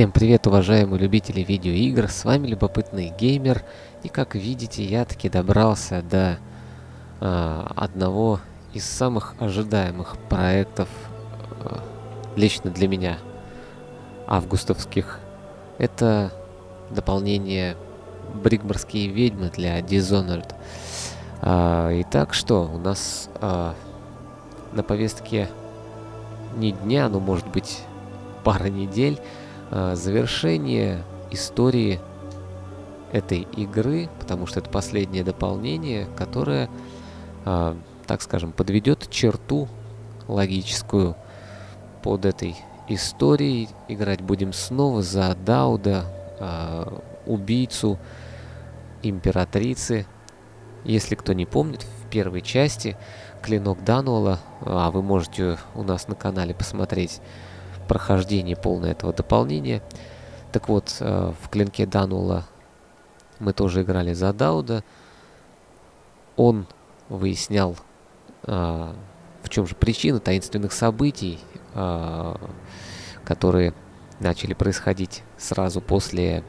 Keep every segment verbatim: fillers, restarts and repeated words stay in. Всем привет, уважаемые любители видеоигр, с вами Любопытный Геймер, и как видите, я таки добрался до э, одного из самых ожидаемых проектов э, лично для меня, августовских. Это дополнение «Бригморские ведьмы» для Dishonored. Э, итак, что, у нас э, на повестке не дня, но может быть пара недель, завершение истории этой игры, потому что это последнее дополнение, которое, э, так скажем, подведет черту логическую под этой историей. Играть будем снова за Дауда, э, убийцу императрицы. Если кто не помнит, в первой части «Клинок Дануэла», а вы можете у нас на канале посмотреть прохождение полное этого дополнения. Так вот, э, в «Клинке Дануэла» мы тоже играли за Дауда. Он выяснял, э, в чем же причина таинственных событий, э, которые начали происходить сразу после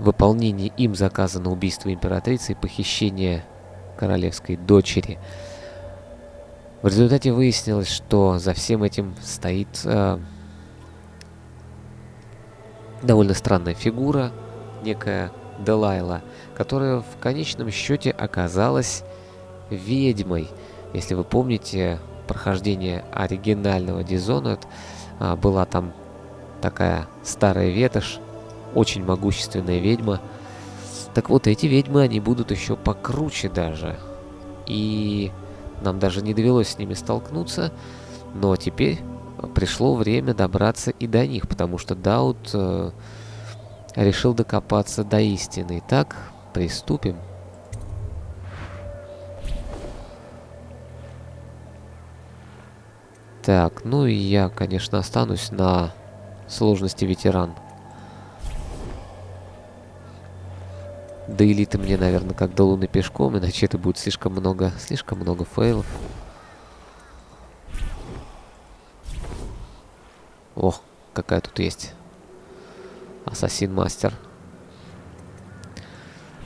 выполнения им заказа на убийство императрицы и похищение королевской дочери. В результате выяснилось, что за всем этим стоит э, довольно странная фигура, некая Далила, которая в конечном счете оказалась ведьмой. Если вы помните прохождение оригинального Dishonored, э, была там такая старая ветошь, очень могущественная ведьма. Так вот, эти ведьмы, они будут еще покруче даже. И нам даже не довелось с ними столкнуться, но теперь пришло время добраться и до них, потому что Дауд э, решил докопаться до истины. Итак, приступим. Так, ну и я, конечно, останусь на сложности ветеран. До элиты мне, наверное, как до луны пешком, иначе это будет слишком много, слишком много фейлов. О, какая тут есть ассасин-мастер.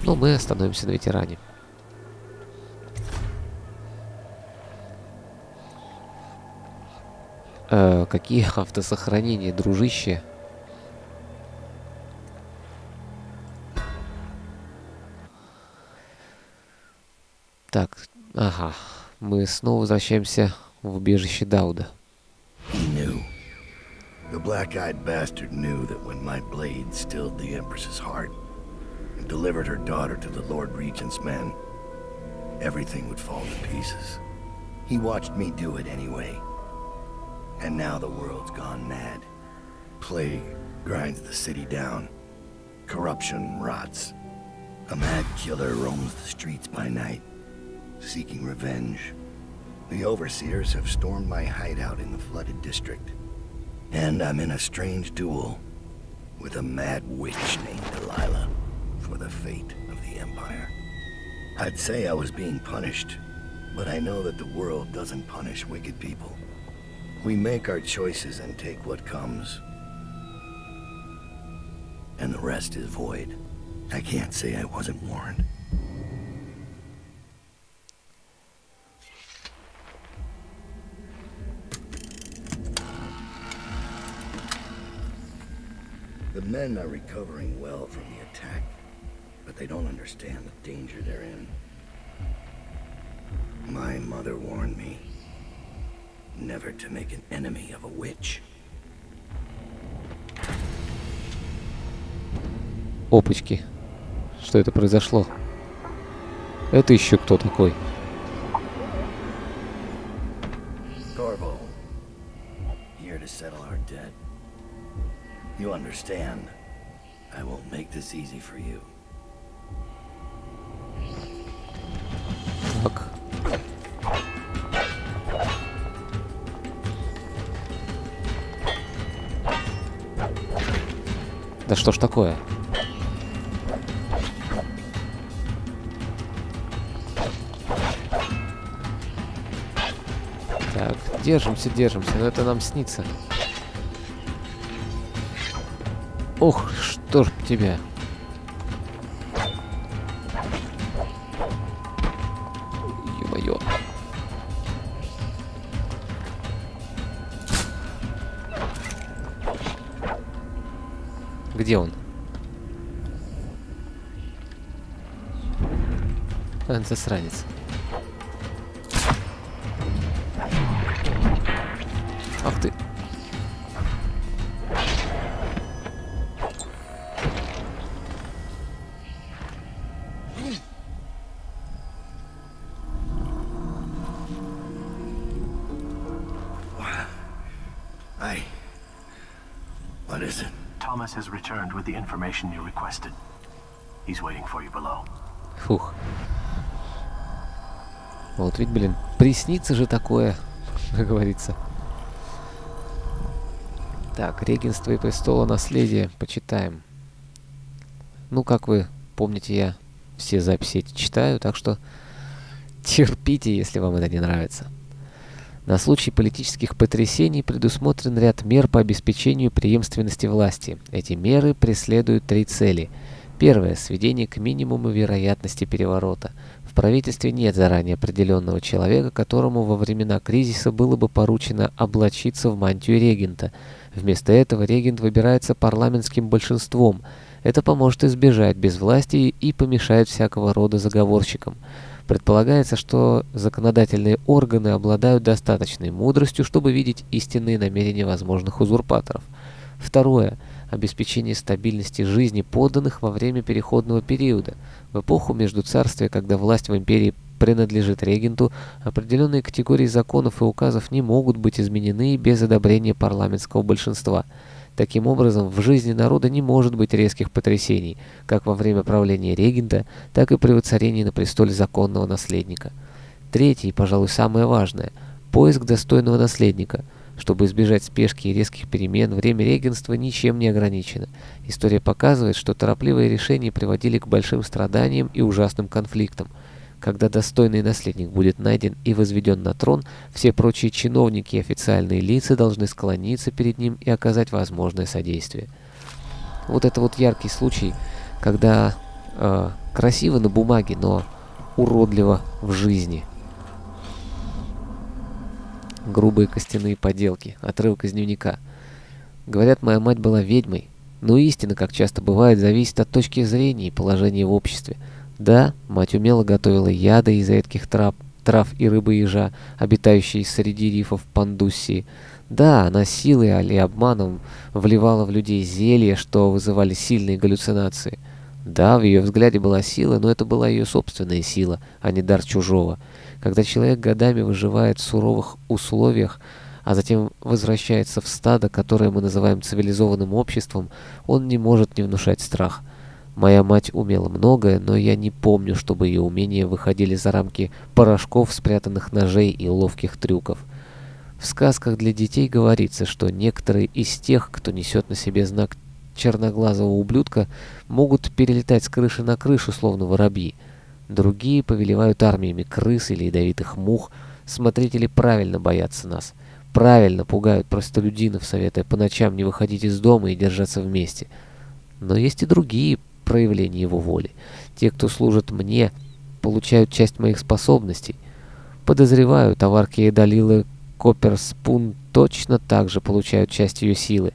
Но мы остановимся на ветеране. Э, какие автосохранения, дружище? Так, ага, мы снова возвращаемся в убежище Дауда. The black-eyed bastard knew that when my blade stilled the Empress's heart and delivered her daughter to the Lord Regent's men, everything would fall to pieces. He watched me do it anyway. And now the world's gone mad. Plague grinds the city down. Corruption rots. A mad killer roams the streets by night, seeking revenge. The overseers have stormed my hideout in the flooded district, and I'm in a strange duel with a mad witch named Dalila for the fate of the Empire. I'd say I was being punished, but I know that the world doesn't punish wicked people. We make our choices and take what comes, and the rest is void. I can't say I wasn't warned. The men are recovering well from the attack, but they don't understand the danger they're in. My mother warned me never to make an enemy of a witch. Опачки. Что это произошло? Это еще кто такой? You understand? I won't make this easy for you. Так. Да что ж такое? Так, держимся, держимся, но это нам снится. Ох, что ж тебя. Ё-моё. Где он? Он засранец. Ах ты. Has returned with the information you requested. He's waiting for you below. Фух. Вот ведь, блин, приснится же такое, как говорится. Так, регенство и престола наследие почитаем. Ну, как вы помните, я все записи читаю, так что терпите, если вам это не нравится. На случай политических потрясений предусмотрен ряд мер по обеспечению преемственности власти. Эти меры преследуют три цели. Первое – сведение к минимуму вероятности переворота. В правительстве нет заранее определенного человека, которому во времена кризиса было бы поручено облачиться в мантию регента. Вместо этого регент выбирается парламентским большинством. Это поможет избежать безвластия и помешает всякого рода заговорщикам. Предполагается, что законодательные органы обладают достаточной мудростью, чтобы видеть истинные намерения возможных узурпаторов. Второе. Обеспечение стабильности жизни подданных во время переходного периода. В эпоху междуцарствия, когда власть в империи принадлежит регенту, определенные категории законов и указов не могут быть изменены без одобрения парламентского большинства. Таким образом, в жизни народа не может быть резких потрясений, как во время правления регента, так и при воцарении на престоле законного наследника. Третье, и, пожалуй, самое важное – поиск достойного наследника. Чтобы избежать спешки и резких перемен, время регенства ничем не ограничено. История показывает, что торопливые решения приводили к большим страданиям и ужасным конфликтам. Когда достойный наследник будет найден и возведен на трон, все прочие чиновники и официальные лица должны склониться перед ним и оказать возможное содействие. Вот это вот яркий случай, когда э, красиво на бумаге, но уродливо в жизни. Грубые костяные поделки. Отрывок из дневника. Говорят, моя мать была ведьмой, но истина, как часто бывает, зависит от точки зрения и положения в обществе. Да, мать умело готовила яды из редких трав, трав и рыбы ежа, обитающие среди рифов Пандусии. Да, она силой или обманом вливала в людей зелья, что вызывали сильные галлюцинации. Да, в ее взгляде была сила, но это была ее собственная сила, а не дар чужого. Когда человек годами выживает в суровых условиях, а затем возвращается в стадо, которое мы называем цивилизованным обществом, он не может не внушать страх. Моя мать умела многое, но я не помню, чтобы ее умения выходили за рамки порошков, спрятанных ножей и ловких трюков. В сказках для детей говорится, что некоторые из тех, кто несет на себе знак черноглазого ублюдка, могут перелетать с крыши на крышу, словно воробьи. Другие повелевают армиями крыс или ядовитых мух. Смотрители правильно боятся нас. Правильно пугают простолюдинов, советуя по ночам не выходить из дома и держаться вместе. Но есть и другие проявление его воли. Те, кто служит мне, получают часть моих способностей. Подозреваю, товарки Далилы Копперспун точно так же получают часть ее силы.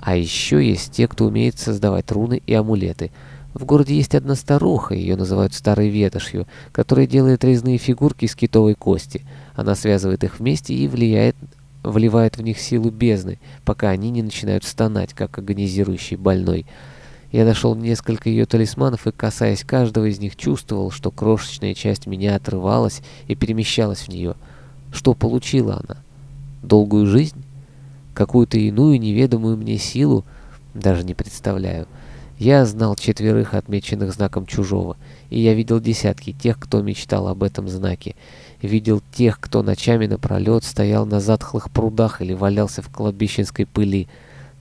А еще есть те, кто умеет создавать руны и амулеты. В городе есть одна старуха, ее называют Старой Ветошью, которая делает резные фигурки из китовой кости. Она связывает их вместе и влияет, вливает в них силу бездны, пока они не начинают стонать, как агонизирующий больной. Я нашел несколько ее талисманов и, касаясь каждого из них, чувствовал, что крошечная часть меня отрывалась и перемещалась в нее. Что получила она? Долгую жизнь? Какую-то иную неведомую мне силу? Даже не представляю. Я знал четверых, отмеченных знаком чужого, и я видел десятки тех, кто мечтал об этом знаке. Видел тех, кто ночами напролет стоял на затхлых прудах или валялся в кладбищенской пыли.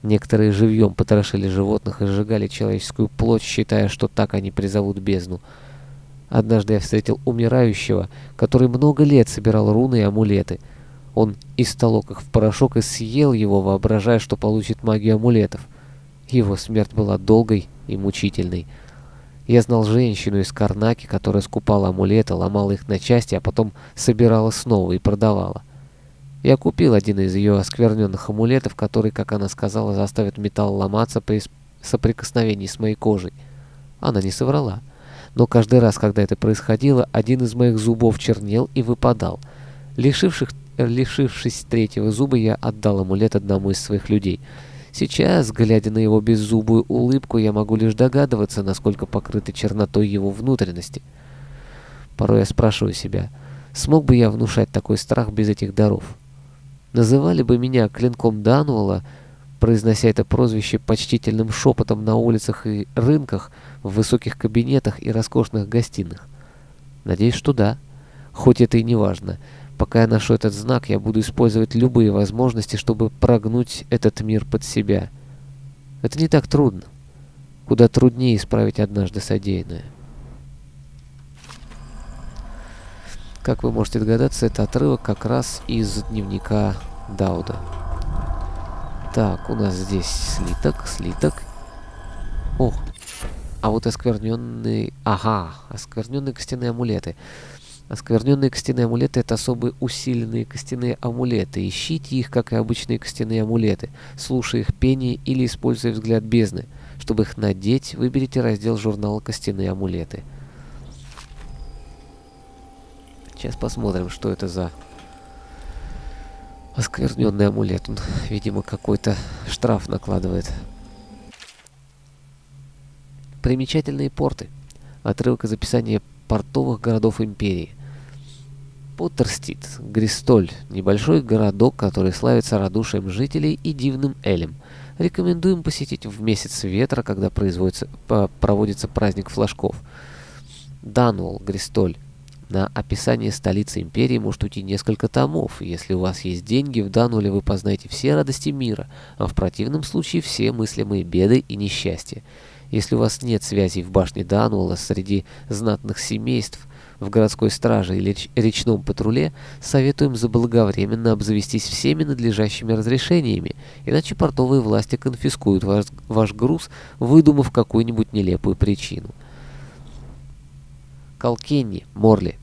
Некоторые живьем потрошили животных и сжигали человеческую плоть, считая, что так они призовут бездну. Однажды я встретил умирающего, который много лет собирал руны и амулеты. Он истолок их в порошок и съел его, воображая, что получит магию амулетов. Его смерть была долгой и мучительной. Я знал женщину из Карнаки, которая скупала амулеты, ломала их на части, а потом собирала снова и продавала. Я купил один из ее оскверненных амулетов, который, как она сказала, заставит металл ломаться при соприкосновении с моей кожей. Она не соврала. Но каждый раз, когда это происходило, один из моих зубов чернел и выпадал. Лишивших, лишившись третьего зуба, я отдал амулет одному из своих людей. Сейчас, глядя на его беззубую улыбку, я могу лишь догадываться, насколько покрыты чернотой его внутренности. Порой я спрашиваю себя, смог бы я внушать такой страх без этих даров? Называли бы меня Клинком Дануэла, произнося это прозвище почтительным шепотом на улицах и рынках, в высоких кабинетах и роскошных гостиных. Надеюсь, что да. Хоть это и не важно. Пока я ношу этот знак, я буду использовать любые возможности, чтобы прогнуть этот мир под себя. Это не так трудно. Куда труднее исправить однажды содеянное. Как вы можете догадаться, это отрывок как раз из дневника Дауда. Так, у нас здесь слиток, слиток. О, а вот оскверненные... Ага, оскверненные костяные амулеты. Оскверненные костяные амулеты — это особые усиленные костяные амулеты. Ищите их, как и обычные костяные амулеты, слушая их пение или используя взгляд бездны. Чтобы их надеть, выберите раздел журнала «Костяные амулеты». Сейчас посмотрим, что это за... Оскверненный амулет. Он, видимо, какой-то штраф накладывает. Примечательные порты. Отрывок из описания портовых городов империи. Поттерстит, Гристоль. Небольшой городок, который славится радушием жителей и дивным элем. Рекомендуем посетить в месяц ветра, когда производится, проводится праздник флажков. Дануол, Гристоль. На описание столицы империи может уйти несколько томов. Если у вас есть деньги, в Дануоле вы познаете все радости мира, а в противном случае все мыслимые беды и несчастья. Если у вас нет связей в башне Дануола среди знатных семейств, в городской страже или речном патруле, советуем заблаговременно обзавестись всеми надлежащими разрешениями, иначе портовые власти конфискуют ваш, ваш груз, выдумав какую-нибудь нелепую причину. Колкенни, Морли.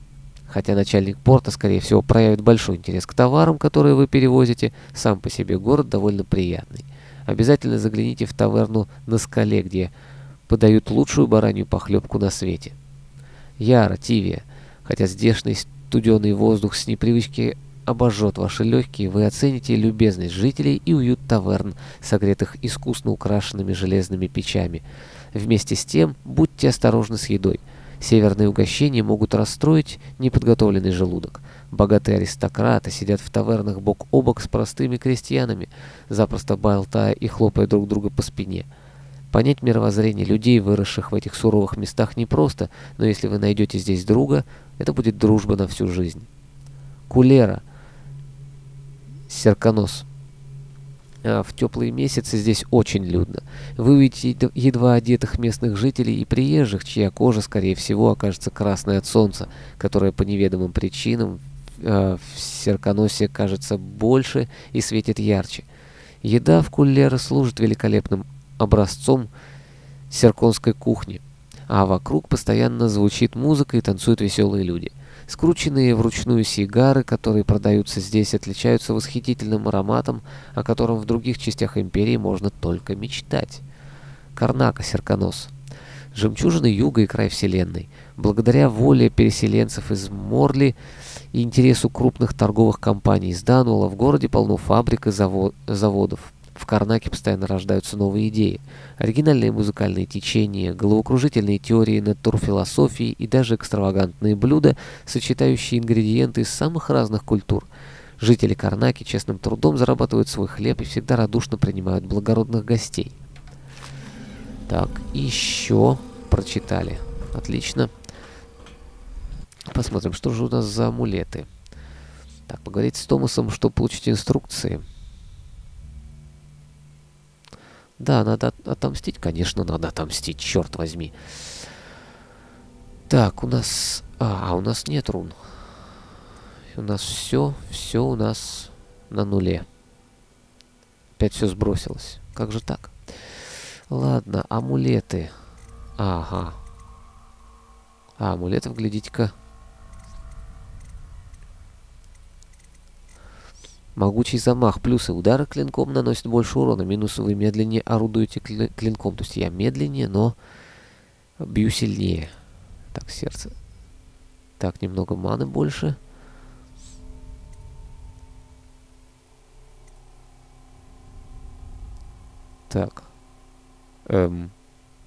Хотя начальник порта, скорее всего, проявит большой интерес к товарам, которые вы перевозите, сам по себе город довольно приятный. Обязательно загляните в таверну на скале, где подают лучшую баранью похлебку на свете. Яра, Тивия. Хотя здешний студеный воздух с непривычки обожжет ваши легкие, вы оцените любезность жителей и уют таверн, согретых искусно украшенными железными печами. Вместе с тем, будьте осторожны с едой. Северные угощения могут расстроить неподготовленный желудок. Богатые аристократы сидят в тавернах бок о бок с простыми крестьянами, запросто болтая и хлопая друг друга по спине. Понять мировоззрение людей, выросших в этих суровых местах, непросто, но если вы найдете здесь друга, это будет дружба на всю жизнь. Кулера. Серконос. В теплые месяцы здесь очень людно. Вы увидите едва одетых местных жителей и приезжих, чья кожа, скорее всего, окажется красной от солнца, которое по неведомым причинам э, в Серконосе кажется больше и светит ярче. Еда в Куллере служит великолепным образцом серконской кухни, а вокруг постоянно звучит музыка и танцуют веселые люди. Скрученные вручную сигары, которые продаются здесь, отличаются восхитительным ароматом, о котором в других частях империи можно только мечтать. Карнака, Серконос. Жемчужина юга и край вселенной. Благодаря воле переселенцев из Морли и интересу крупных торговых компаний из Дануола в городе полно фабрик и заводов. В Карнаке постоянно рождаются новые идеи, оригинальные музыкальные течения, головокружительные теории натурфилософии и даже экстравагантные блюда, сочетающие ингредиенты из самых разных культур. Жители Карнаки честным трудом зарабатывают свой хлеб и всегда радушно принимают благородных гостей. Так, еще прочитали. Отлично. Посмотрим, что же у нас за амулеты. Так, поговорить с Томасом, чтобы получить инструкции. Да, надо отомстить, конечно, надо отомстить, черт возьми. Так, у нас... А, у нас нет рун. У нас все, все у нас на нуле. Опять все сбросилось. Как же так? Ладно, амулеты. Ага. А, амулетов, глядите-ка. Могучий замах. Плюсы. Удары клинком наносят больше урона. Минусы. Вы медленнее орудуете клинком. То есть я медленнее, но бью сильнее. Так, сердце. Так, немного маны больше. Так. Эм.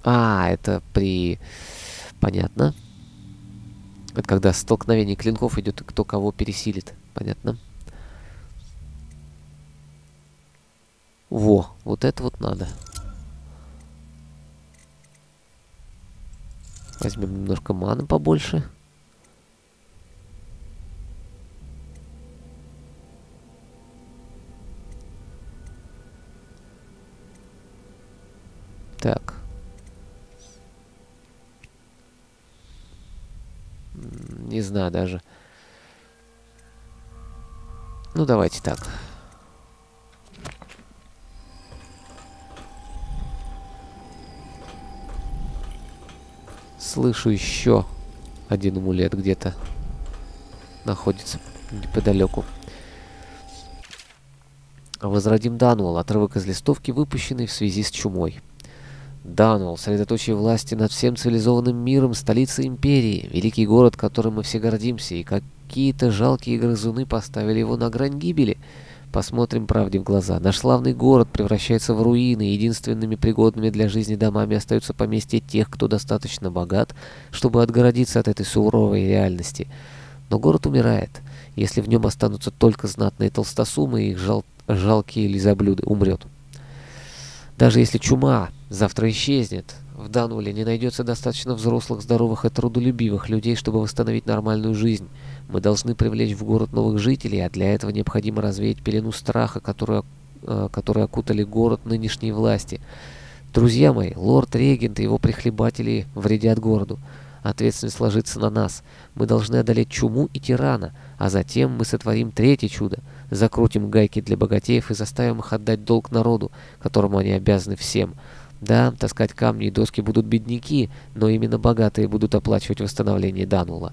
А, это при... Понятно. Это когда столкновение клинков идет, кто кого пересилит. Понятно. Во, вот это вот надо. Возьмем немножко маны побольше. Так. Не знаю даже. Ну, давайте так. Слышу еще один амулет где-то. Находится неподалеку. Возродим Дануэлла. Отрывок из листовки, выпущенный в связи с чумой. Дануэлл, средоточие власти над всем цивилизованным миром, столица империи, великий город, которым мы все гордимся, и какие-то жалкие грызуны поставили его на грань гибели. Посмотрим правде в глаза. Наш славный город превращается в руины, единственными пригодными для жизни домами остаются поместья тех, кто достаточно богат, чтобы отгородиться от этой суровой реальности. Но город умирает. Если в нем останутся только знатные толстосумы и их жал... жалкие лизоблюды, умрет. Даже если чума завтра исчезнет, в Дануоле не найдется достаточно взрослых, здоровых и трудолюбивых людей, чтобы восстановить нормальную жизнь. Мы должны привлечь в город новых жителей, а для этого необходимо развеять пелену страха, которую, э, которую окутали город нынешней власти. Друзья мои, лорд-регент и его прихлебатели вредят городу. Ответственность ложится на нас. Мы должны одолеть чуму и тирана, а затем мы сотворим третье чудо. Закрутим гайки для богатеев и заставим их отдать долг народу, которому они обязаны всем. Да, таскать камни и доски будут бедняки, но именно богатые будут оплачивать восстановление Данула.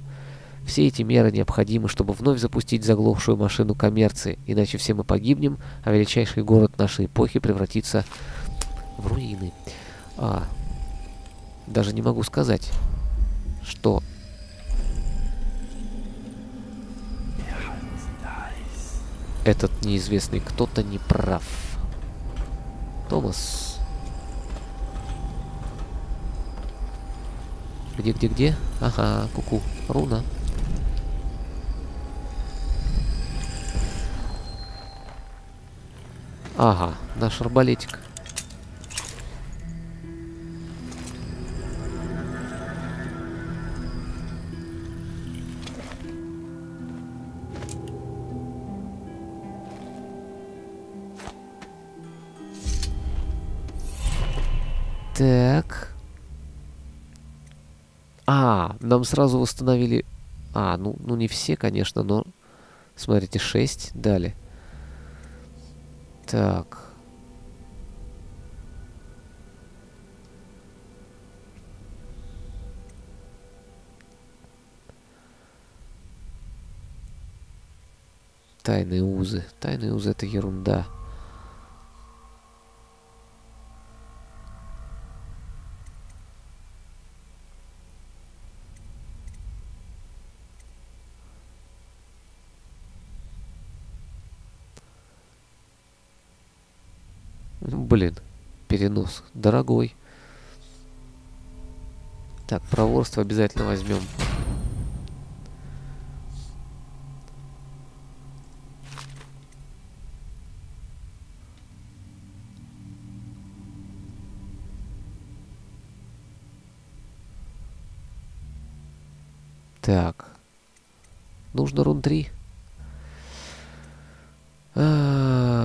Все эти меры необходимы, чтобы вновь запустить заглохшую машину коммерции, иначе все мы погибнем, а величайший город нашей эпохи превратится в руины. А, даже не могу сказать, что... Этот неизвестный кто-то не прав. Томас. Где, где, где? Ага, куку. Руна. Ага, наш арбалетик. Так. А, нам сразу восстановили... А, ну, ну не все, конечно, но... Смотрите, шесть дали. Так. Тайные узы. Тайные узы — это ерунда. Блин, перенос дорогой. Так, проворство обязательно возьмем. Так. Нужно рун три. А-а-а.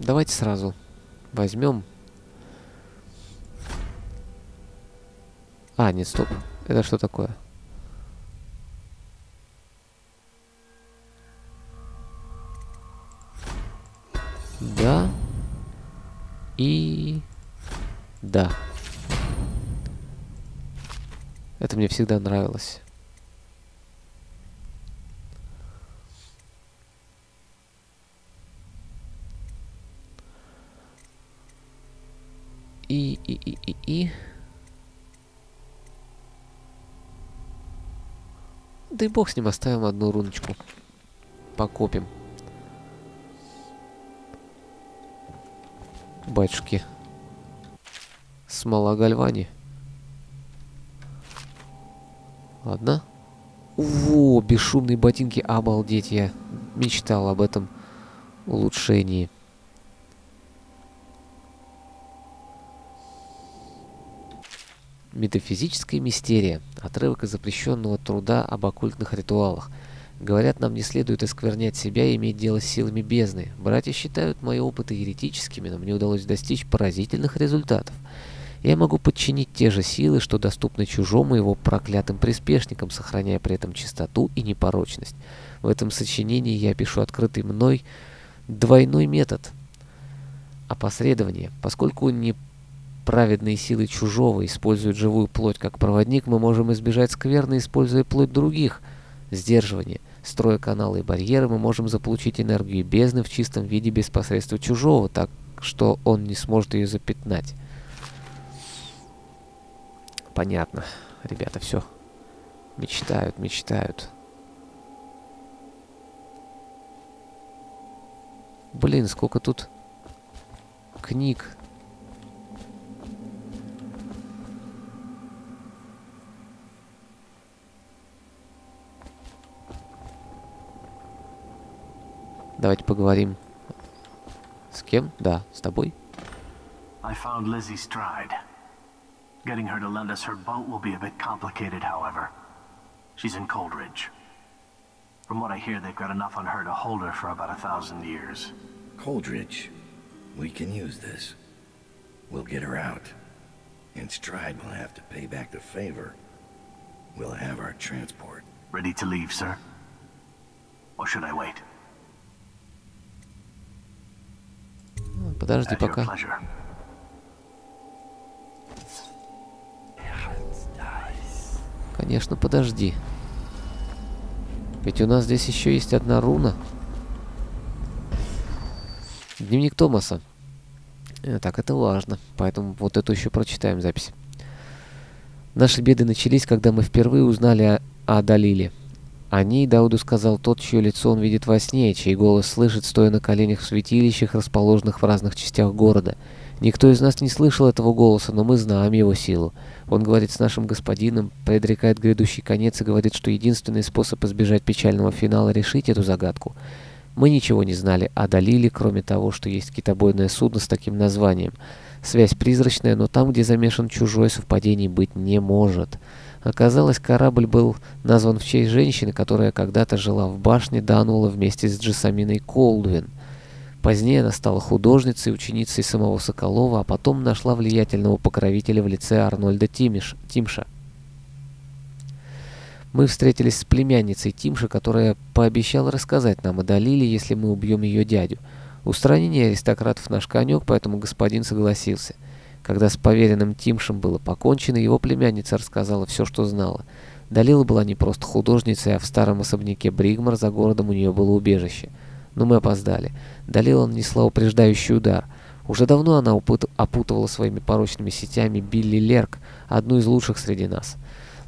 Давайте сразу возьмем. А, нет, стоп. Это что такое? Да. И... Да. Это мне всегда нравилось. И, и, и, и, и. Да и бог с ним, оставим одну руночку. Покопим. Батюшки. Смола гальвани. Ладно. Во, бесшумные ботинки. Обалдеть, я мечтал об этом улучшении. Метафизическая мистерия. Отрывок из запрещенного труда об оккультных ритуалах. Говорят, нам не следует осквернять себя и иметь дело с силами бездны. Братья считают мои опыты еретическими, но мне удалось достичь поразительных результатов. Я могу подчинить те же силы, что доступны чужому его проклятым приспешникам, сохраняя при этом чистоту и непорочность. В этом сочинении я пишу открытый мной двойной метод опосредования, поскольку не праведные силы чужого используют живую плоть как проводник, мы можем избежать скверны, используя плоть других. Сдерживание. Строя каналы и барьеры, мы можем заполучить энергию бездны в чистом виде без посредства чужого, так что он не сможет ее запятнать. Понятно. Ребята, все. Мечтают, мечтают. Блин, сколько тут книг. Давайте поговорим. С кем? Да, с тобой. I found Lizzie Stride. Getting her to lend us her boat will be a bit complicated, however. She's in Coldridge. From what I hear, they've got enough on her to hold her for about a thousand years. Coldridge. We can use this. We'll get her out. And Stride will have to pay back the favor. We'll have our transport. Ready to leave, sir? Or should I wait? Подожди пока. Конечно, подожди. Ведь у нас здесь еще есть одна руна. Дневник Томаса. Так, это важно. Поэтому вот эту еще прочитаем запись. Наши беды начались, когда мы впервые узнали о, о Далиле. О ней Дауду сказал тот, чье лицо он видит во сне, чей голос слышит, стоя на коленях в святилищах, расположенных в разных частях города. Никто из нас не слышал этого голоса, но мы знаем его силу. Он говорит с нашим господином, предрекает грядущий конец и говорит, что единственный способ избежать печального финала — решить эту загадку. Мы ничего не знали о Далиле, кроме того, что есть китобойное судно с таким названием. Связь призрачная, но там, где замешан чужой, совпадений быть не может. Оказалось, корабль был назван в честь женщины, которая когда-то жила в башне Дануолла вместе с Джессаминой Колдуин. Позднее она стала художницей, ученицей самого Соколова, а потом нашла влиятельного покровителя в лице Арнольда Тимш, Тимша. Мы встретились с племянницей Тимша, которая пообещала рассказать нам о Далиле, если мы убьем ее дядю. Устранение аристократов — наш конек, поэтому господин согласился. Когда с поверенным Тимшем было покончено, его племянница рассказала все, что знала. Далила была не просто художницей, а в старом особняке Бригмор за городом у нее было убежище. Но мы опоздали. Далила нанесла упреждающий удар. Уже давно она опутывала своими порочными сетями Билли Лёрк, одну из лучших среди нас.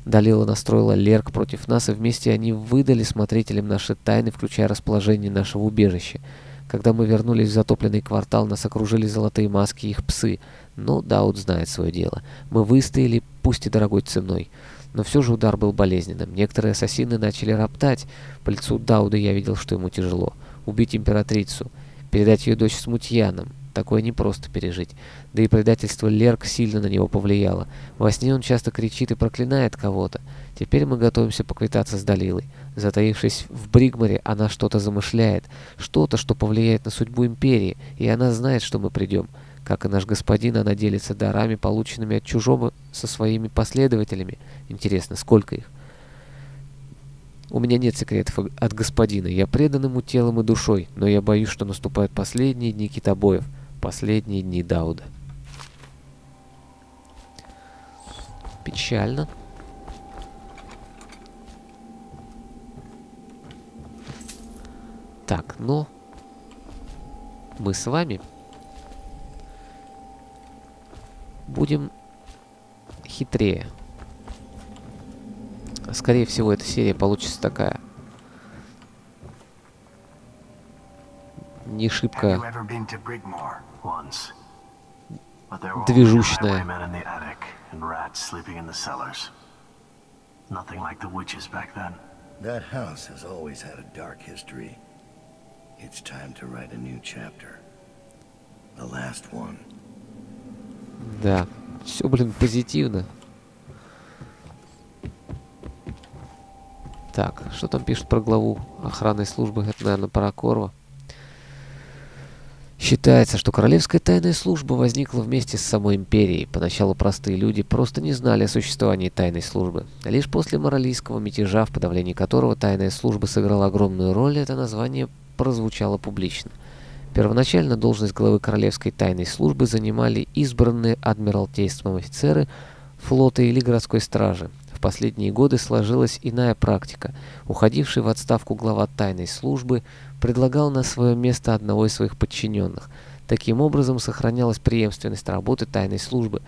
Далила настроила Лерк против нас, и вместе они выдали смотрителям наши тайны, включая расположение нашего убежища. Когда мы вернулись в затопленный квартал, нас окружили золотые маски и их псы. Но Дауд знает свое дело. Мы выстояли, пусть и дорогой ценой. Но все же удар был болезненным. Некоторые ассасины начали роптать. По лицу Дауда я видел, что ему тяжело. Убить императрицу. Передать ее дочь смутьянам. Такое непросто пережить. Да и предательство Лерк сильно на него повлияло. Во сне он часто кричит и проклинает кого-то. Теперь мы готовимся поквитаться с Далилой. Затаившись в Бригморе, она что-то замышляет. Что-то, что повлияет на судьбу империи. И она знает, что мы придем. Как и наш господин, она делится дарами, полученными от чужого, со своими последователями. Интересно, сколько их? У меня нет секретов от господина. Я предан ему телом и душой, но я боюсь, что наступают последние дни китобоев, последние дни Дауда. Печально. Так, но мы с вами будем хитрее. Скорее всего, эта серия получится такая. Не шибко движущная. Да, все, блин, позитивно. Так, что там пишут про главу охранной службы? Это, наверное, Паракорва. Считается, что королевская тайная служба возникла вместе с самой империей. Поначалу простые люди просто не знали о существовании тайной службы. Лишь после моралийского мятежа, в подавлении которого тайная служба сыграла огромную роль, это название прозвучало публично. Первоначально должность главы королевской тайной службы занимали избранные адмиралтейством офицеры флота или городской стражи. В последние годы сложилась иная практика. Уходивший в отставку глава тайной службы предлагал на свое место одного из своих подчиненных. Таким образом сохранялась преемственность работы тайной службы.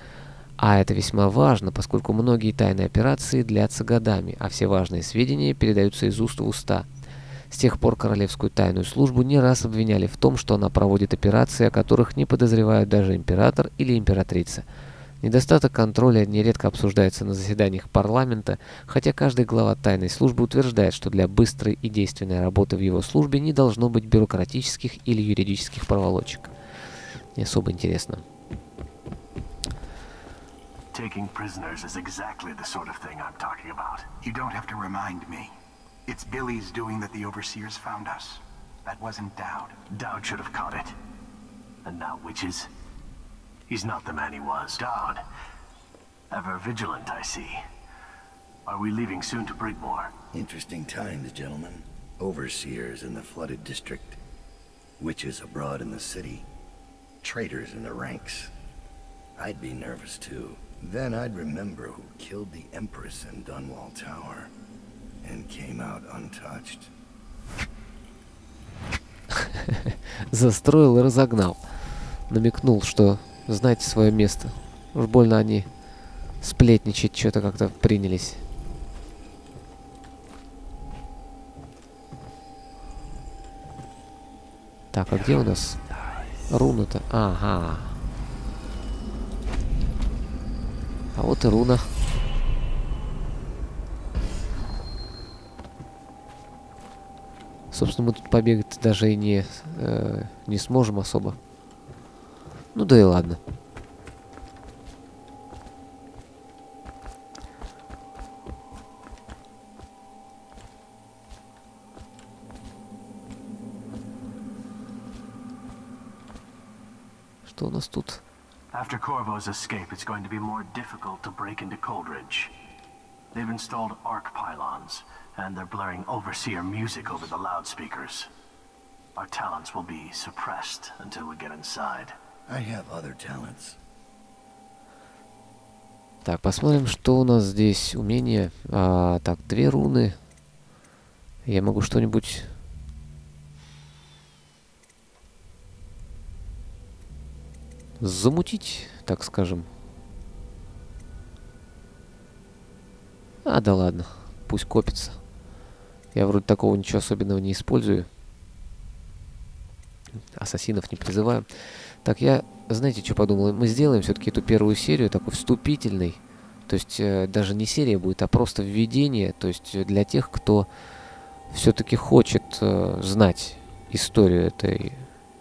А это весьма важно, поскольку многие тайные операции длятся годами, а все важные сведения передаются из уст в уста. С тех пор королевскую тайную службу не раз обвиняли в том, что она проводит операции, о которых не подозревают даже император или императрица. Недостаток контроля нередко обсуждается на заседаниях парламента, хотя каждый глава тайной службы утверждает, что для быстрой и действенной работы в его службе не должно быть бюрократических или юридических проволочек. Не особо интересно. He's not the man he was. Dowd. Ever vigilant, I see. Are we leaving soon to Brigmore? Interesting times, gentlemen. Overseers in the flooded district. Witches abroad in the city. Traitors in the ranks. I'd be nervous too. Then I'd remember who killed the Empress in Dunwall Tower. And came out untouched. Застроил и разогнал. Намекнул, что... Знаете свое место. Уж больно они сплетничать что-то как-то принялись. Так, а где у нас руна-то? Ага. А вот и руна. Собственно, мы тут побегать даже и не, э, не сможем особо. Ну да и ладно. Что у нас тут? After Corvo's escape, it's going to be more difficult to break into Coldridge. They've installed arc pylons, and they're blaring overseer music over the loudspeakers. Our talents will be suppressed until we get inside. I have other talents. Так, посмотрим, что у нас здесь. Умение. А, так, две руны. Я могу что-нибудь... замутить, так скажем. А, да ладно. Пусть копится. Я вроде такого ничего особенного не использую. Ассасинов не призываю. Так, я, знаете, что подумал? Мы сделаем все-таки эту первую серию такой вступительной. То есть, э, даже не серия будет, а просто введение. То есть, для тех, кто все-таки хочет э, знать историю этой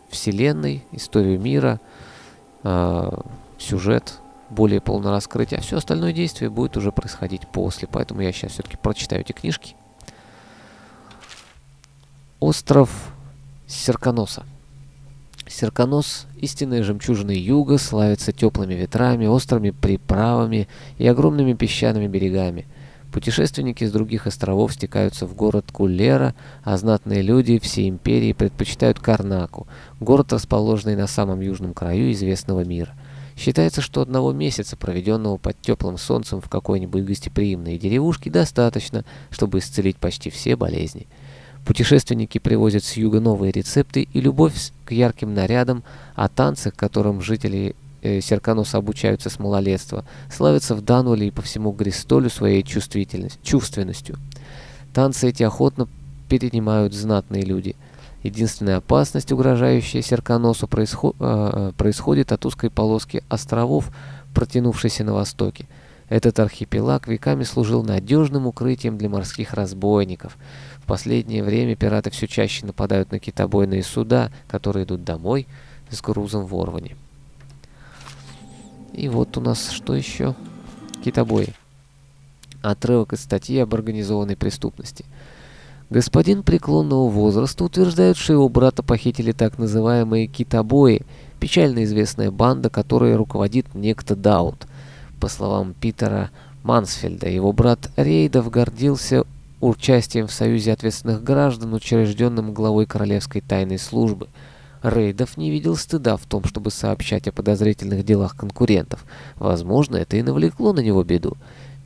вселенной, историю мира, э, сюжет, более полно раскрыть. А все остальное действие будет уже происходить после. Поэтому я сейчас все-таки прочитаю эти книжки. Остров Серконоса. Серконос, истинная жемчужина юга, славится теплыми ветрами, острыми приправами и огромными песчаными берегами. Путешественники с других островов стекаются в город Кулера, а знатные люди всей империи предпочитают Карнаку, город, расположенный на самом южном краю известного мира. Считается, что одного месяца, проведенного под теплым солнцем в какой-нибудь гостеприимной деревушке, достаточно, чтобы исцелить почти все болезни. Путешественники привозят с юга новые рецепты и любовь к ярким нарядам, а танцы, которым жители э, Серконоса обучаются с малолетства, славятся в Дануоле и по всему Гристолю своей чувственностью. Танцы эти охотно перенимают знатные люди. Единственная опасность, угрожающая Серконосу, происход, э, происходит от узкой полоски островов, протянувшейся на востоке. Этот архипелаг веками служил надежным укрытием для морских разбойников. В последнее время пираты все чаще нападают на китобойные суда, которые идут домой с грузом в Орване. И вот у нас что еще? Китобои. Отрывок из статьи об организованной преступности. Господин преклонного возраста утверждает, что его брата похитили так называемые китобои, печально известная банда, которой руководит некто Дауд. По словам Питера Мансфельда, его брат Рейдов гордился участием в Союзе ответственных граждан, учрежденном главой Королевской тайной службы. Рейдов не видел стыда в том, чтобы сообщать о подозрительных делах конкурентов. Возможно, это и навлекло на него беду.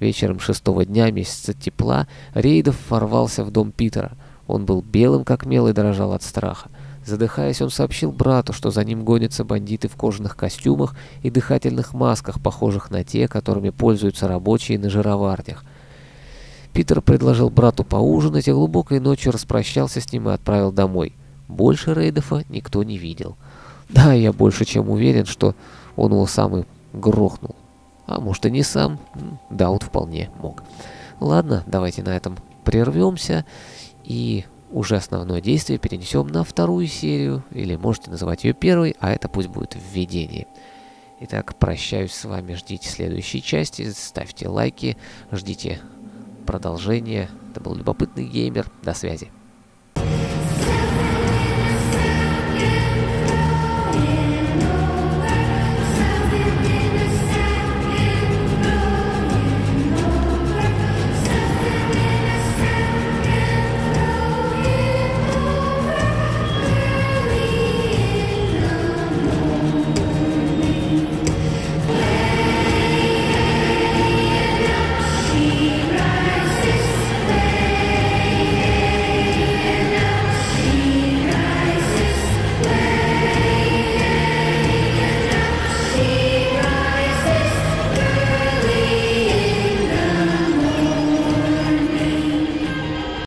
Вечером шестого дня месяца тепла Рейдов ворвался в дом Питера. Он был белым как мел и дрожал от страха. Задыхаясь, он сообщил брату, что за ним гонятся бандиты в кожаных костюмах и дыхательных масках, похожих на те, которыми пользуются рабочие на жировардях. Питер предложил брату поужинать и глубокой ночью распрощался с ним и отправил домой. Больше Рейдофа никто не видел. Да, я больше чем уверен, что он его сам и грохнул. А может и не сам, да, вот вполне мог. Ладно, давайте на этом прервемся и уже основное действие перенесем на вторую серию, или можете называть ее первой, а это пусть будет введение. Итак, прощаюсь с вами, ждите следующей части, ставьте лайки, ждите продолжения. Это был любопытный геймер, до связи.